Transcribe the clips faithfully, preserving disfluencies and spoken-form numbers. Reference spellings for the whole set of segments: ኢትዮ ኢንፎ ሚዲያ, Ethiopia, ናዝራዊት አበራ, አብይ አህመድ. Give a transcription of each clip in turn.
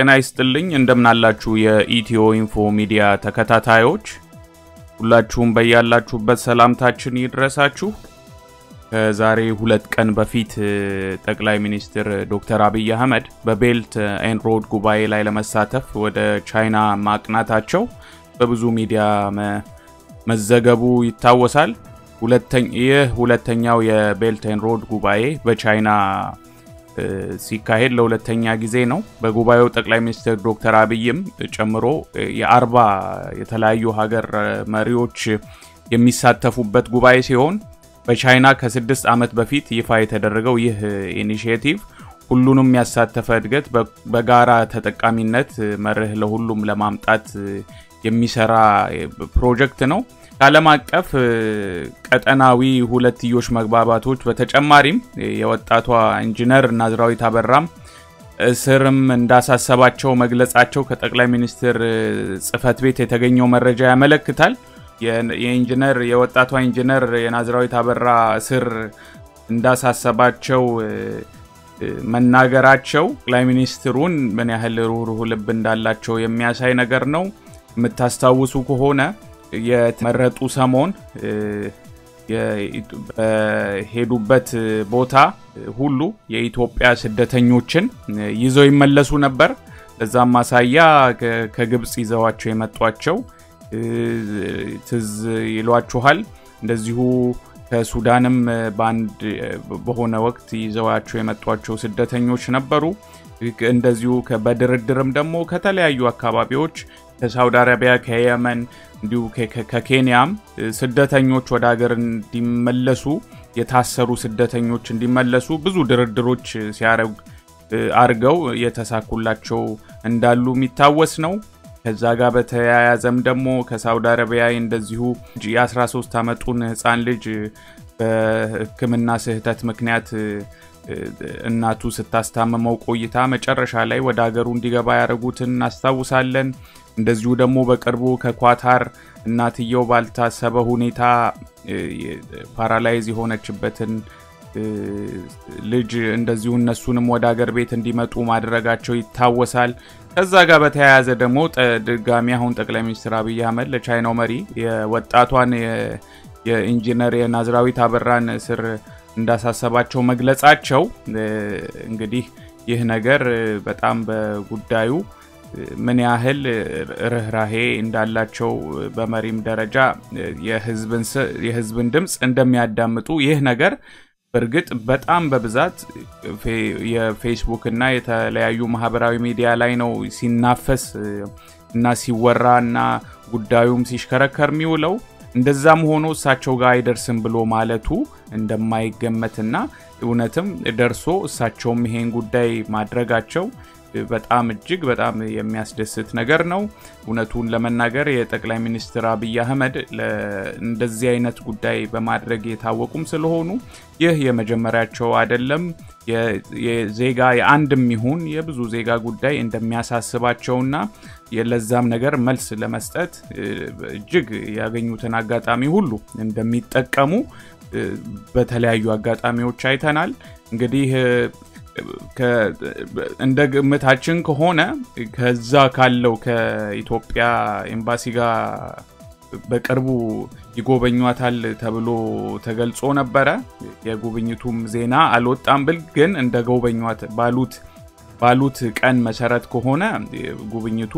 ጤና ይስጥልኝ እንደምናላችሁ የኢትዮ ኢንፎ ሚዲያ ተከታታዮች ሁላችሁም በእያላችሁበት ሰላምታችን ይድረሳችሁ። ከዛሬ ሁለት ቀን በፊት ጠቅላይ ሚኒስትር ዶክተር አብይ አህመድ በቤልት ኤንድ ሮድ ጉባኤ ላይ ለመሳተፍ ወደ ቻይና ማቅናታቸው በብዙ ሚዲያ መዘገቡ ይታወሳል። ሁለተኛው ሁለተኛው የቤልት ኤንድ ሮድ ጉባኤ በቻይና ሲካሄድ ለሁለተኛ ጊዜ ነው። በጉባኤው ጠቅላይ ሚኒስትር ዶክተር አብይም ጨምሮ የአርባ የተለያዩ ሀገር መሪዎች የሚሳተፉበት ጉባኤ ሲሆን በቻይና ከስድስት ዓመት በፊት ይፋ የተደረገው ይህ ኢኒሺዬቲቭ ሁሉንም ያሳተፈ እድገት በጋራ ተጠቃሚነት መርህ ለሁሉም ለማምጣት የሚሰራ ፕሮጀክት ነው። ዓለም አቀፍ ቀጠናዊ ሁለትዮሽ መግባባቶች በተጨማሪም የወጣቷ ኢንጂነር ናዝራዊት አበራም እስርም እንዳሳሰባቸው መግለጻቸው ከጠቅላይ ሚኒስትር ጽፈት ቤት የተገኘው መረጃ ያመለክታል። የኢንጂነር የወጣቷ ኢንጂነር የናዝራዊት አበራ እስር እንዳሳሰባቸው መናገራቸው ጠቅላይ ሚኒስትሩን ምን ያህል ሩህሩህ ልብ እንዳላቸው የሚያሳይ ነገር ነው። ምታስተዋውሱ ከሆነ የተመረጡ ሰሞን የሄዱበት ቦታ ሁሉ የኢትዮጵያ ስደተኞችን ይዘው ይመለሱ ነበር። ለዛም ማሳያ ከግብጽ ይዘዋቸው የመጣቸው ትዝ ይሏችኋል። እንደዚሁ ከሱዳንም ባንድ በሆነ ወቅት ይዘዋቸው የመጣቸው ስደተኞች ነበሩ። እንደዚሁ ከበድርድርም ደሞ ከተለያዩ አካባቢዎች ከሳውዲ አረቢያ ከየመን እንዲሁ ከኬንያም ስደተኞች ወደ ሀገር እንዲመለሱ የታሰሩ ስደተኞች እንዲመለሱ ብዙ ድርድሮች ሲያረግ አርገው የተሳኩላቸው እንዳሉ የሚታወስ ነው። ከዛ ጋር በተያያዘም ደሞ ከሳውዲ አረቢያ እንደዚሁ የ13 ዓመቱን ህፃን ልጅ በህክምና ስህተት ምክንያት እናቱ ስታስታመመው ቆይታ መጨረሻ ላይ ወደ ሀገሩ እንዲገባ ያረጉትን አስተዋውሳለን። እንደዚሁ ደግሞ በቅርቡ ከኳታር እናትየው ባልታሰበ ሁኔታ ፓራላይዝ ሆነችበትን ልጅ እንደዚሁ እነሱንም ወደ ሀገር ቤት እንዲመጡ ማድረጋቸው ይታወሳል። ከዛ ጋር በተያያዘ ደግሞ ድጋሚ አሁን ጠቅላይ ሚኒስትር አብይ አህመድ ለቻይናው መሪ የወጣቷን የኢንጂነር ናዝራዊት አበራን ስር እንዳሳሰባቸው መግለጻቸው እንግዲህ ይህ ነገር በጣም በጉዳዩ ምን ያህል ርህራሄ እንዳላቸው በመሪም ደረጃ የህዝብን የህዝብን ድምጽ እንደሚያዳምጡ ይህ ነገር በርግጥ በጣም በብዛት የፌስቡክ እና የተለያዩ ማህበራዊ ሚዲያ ላይ ነው ሲናፈስ እና ሲወራና ጉዳዩም ሲሽከረከር የሚውለው። እንደዛም ሆኖ እሳቸው ጋር አይደርስም ብሎ ማለቱ እንደማይገመትና እውነትም ደርሶ እሳቸውም ይሄን ጉዳይ ማድረጋቸው በጣም እጅግ በጣም የሚያስደስት ነገር ነው። እውነቱን ለመናገር የጠቅላይ ሚኒስትር አብይ አህመድ ለእንደዚህ አይነት ጉዳይ በማድረግ የታወቁም ስለሆኑ ይህ የመጀመሪያቸው አይደለም። የዜጋ የአንድም ይሁን የብዙ ዜጋ ጉዳይ እንደሚያሳስባቸውና የለዛም ነገር መልስ ለመስጠት እጅግ ያገኙትን አጋጣሚ ሁሉ እንደሚጠቀሙ በተለያዩ አጋጣሚዎች አይተናል። እንግዲህ እንደ ግምታችን ከሆነ ከዛ ካለው ከኢትዮጵያ ኤምባሲ ጋር በቅርቡ ይጎበኙታል ተብሎ ተገልጾ ነበር። የጉብኝቱም ዜና አልወጣም ብል ግን እንደ ጎበኙት ባሉት ባሉት ቀን መሰረት ከሆነ ጉብኝቱ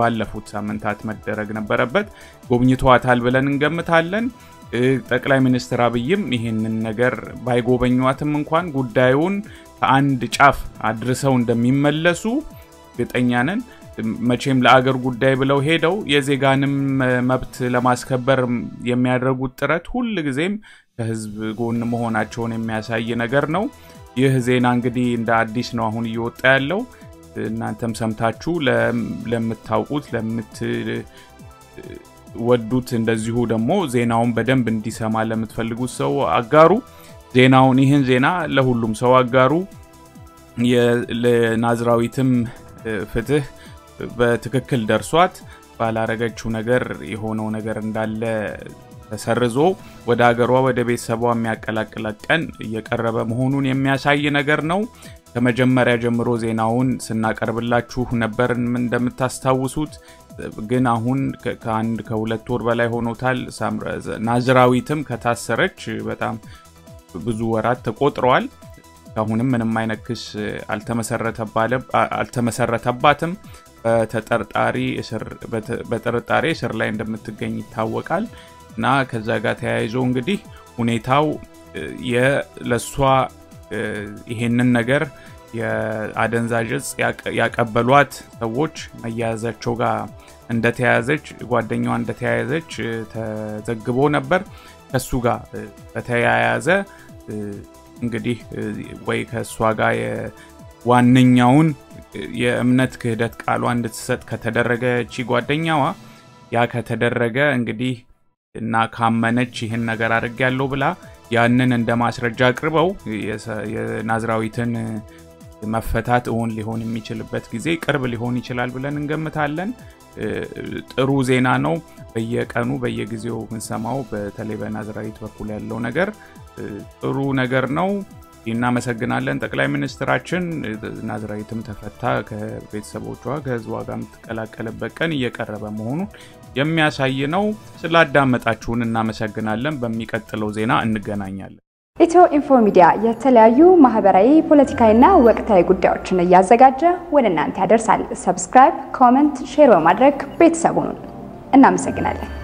ባለፉት ሳምንታት መደረግ ነበረበት። ጎብኝቷታል ብለን እንገምታለን። ጠቅላይ ሚኒስትር አብይም ይሄንን ነገር ባይጎበኙትም እንኳን ጉዳዩን አንድ ጫፍ አድርሰው እንደሚመለሱ ግጠኛነን። መቼም ለአገር ጉዳይ ብለው ሄደው የዜጋንም መብት ለማስከበር የሚያደርጉት ጥረት ሁሉ ጊዜም ከህዝብ ጎን መሆናቸውን የሚያሳይ ነገር ነው። ይህ ዜና እንግዲህ እንደ አዲስ ነው አሁን እየወጣ ያለው። እናንተም ሰምታችሁ ለምታውቁት ለምት ወዱት እንደዚሁ ደግሞ ዜናውን በደንብ እንዲሰማ ለምትፈልጉት ሰው አጋሩ። ዜናውን ይሄን ዜና ለሁሉም ሰው አጋሩ። የናዝራዊትም ፍትህ በትክክል ደርሷት ባላረጋችሁ ነገር የሆነው ነገር እንዳለ ተሰርዞ ወደ ሀገሯ ወደ ቤተሰቧ የሚያቀላቅላቀን የቀረበ መሆኑን የሚያሳይ ነገር ነው ከመጀመሪያ ጀምሮ ዜናውን ስናቀርብላችሁ ነበርን እንደምታስታውሱት ግን አሁን ከአንድ ከሁለት ወር በላይ ሆኖታል ናዝራዊትም ከታሰረች በጣም ብዙ ወራት ተቆጥሯል አሁንም ምንም አይነክስ አልተመሰረተባለም አልተመሰረተባትም ተጠርጣሪ እስር በተጠርጣሪ እስር ላይ እንደምትገኝ ይታወቃል እና ከዛ ጋር ተያይዞ እንግዲህ ሁኔታው የለሷ ይሄንን ነገር የአደንዛዥጽ ያቀበሏት ሰዎች መያዛቸው ጋር እንደተያዘች ጓደኛዋ እንደተያዘች ተዘግቦ ነበር ከሱ ጋር በተያያዘ እንግዲህ ወይ ከሷ ጋር የዋንኛውን የእምነት ክህደት ቃሏ እንድትሰጥ ከተደረገ ቺ ጓደኛዋ ያ ከተደረገ እንግዲህ እና ካመነች ይሄን ነገር አድርጋለሁ ብላ ያንን እንደማስረጃ አቅርበው የናዝራዊትን መፈታት ኦን ሊሆን የሚችልበት ጊዜ ቅርብ ሊሆን ይችላል ብለን እንገምታለን ጥሩ ዜና ነው በየቀኑ በየጊዜው እንሰማው በተለይ በናዝራዊት በኩል ያለው ነገር ጥሩ ነገር ነው እና መሰግናለን ጠቅላይ ሚኒስትራችን ናዝራዊትም ተፈታ ከቤተሰቦቿ ከህዝቧ ጋር ተቀላቀለበት ቀን እየቀረበ መሆኑ የሚያሳይ ነው ስላዳመጣችሁን እና መሰግናለን በሚቀጥለው ዜና እንገናኛለን ኢትዮኢንፎ ሚዲያ የተለያዩ ማህበራዊ ፖለቲካዊና ወቅታዊ ጉዳዮችን እያዘጋጀ ወደናንተ ያደርሳል ሰብስክራይብ ኮሜንት ሼር በማድረግ ቤተሰቡን እናመሰግናለን